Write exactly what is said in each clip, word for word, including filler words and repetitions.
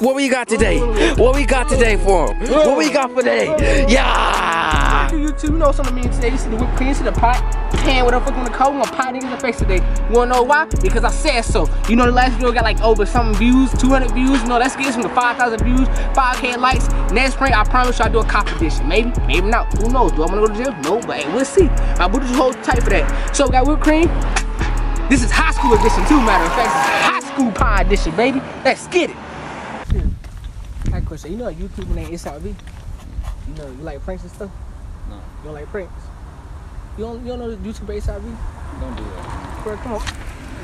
What we got today? What we got today for him? What we got for today? Yeah! You two know something mean today. You see the whipped cream, you see the pot, pan, whatever fuck you wanna call it. We're gonna pot niggas in the face today. You wanna know why? Because I said so. You know the last video got like over something views, two hundred views. You know, let's get some to five thousand views, five K likes. Next spring, I promise you I'll do a cop edition. Maybe, maybe not. Who knows? Do I wanna go to jail? No, but hey, we'll see. My booty just hold tight for that. So we got whipped cream. This is high school edition too, matter of fact. High school pie edition, baby. Let's get it. I have a question. You know a YouTuber named S R V? You know, you like pranks and stuff? No. You don't like pranks? You don't, you don't know the YouTuber S R V? Don't do that. Bro, come on.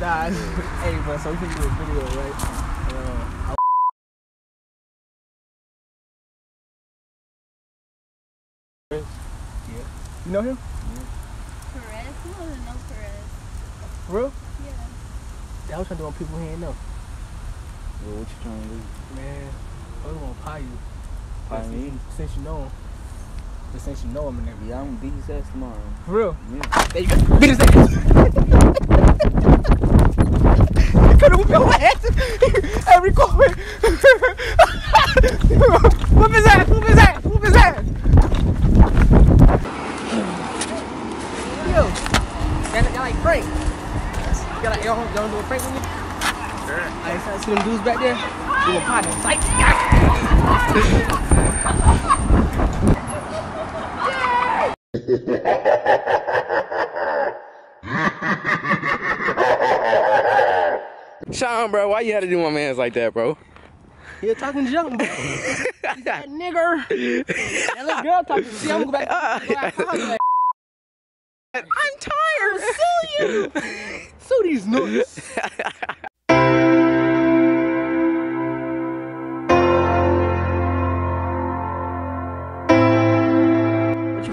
Nah, hey, bro, so we can do a video, right? Uh, Perez? Yeah. You know him? Yeah. Perez? Who doesn't know Perez? For real? Yeah. I was trying to do on people who ain't know. Well, what you trying to do? Man, I was gonna pie you. Pie me? Since you know him. Just since you know him and everything. Yeah, I'm gonna beat his ass tomorrow. For real? Yeah. There you go. Beat his ass. You could've whipped your ass every corner. Whoop his ass, whoop his ass, whoop his ass. Yo, y'all like Frank. Y'all like, y'all don't do a prank with me? Sure. I ain't starting to see them dudes back there. Do a pot and fight. Sean, bro, why you had to do my mans like that, bro? You're talking junk, bro. That nigger. That little girl talking shit. I'm going back to the I'm tired. Sue you. Sue these nuts. What you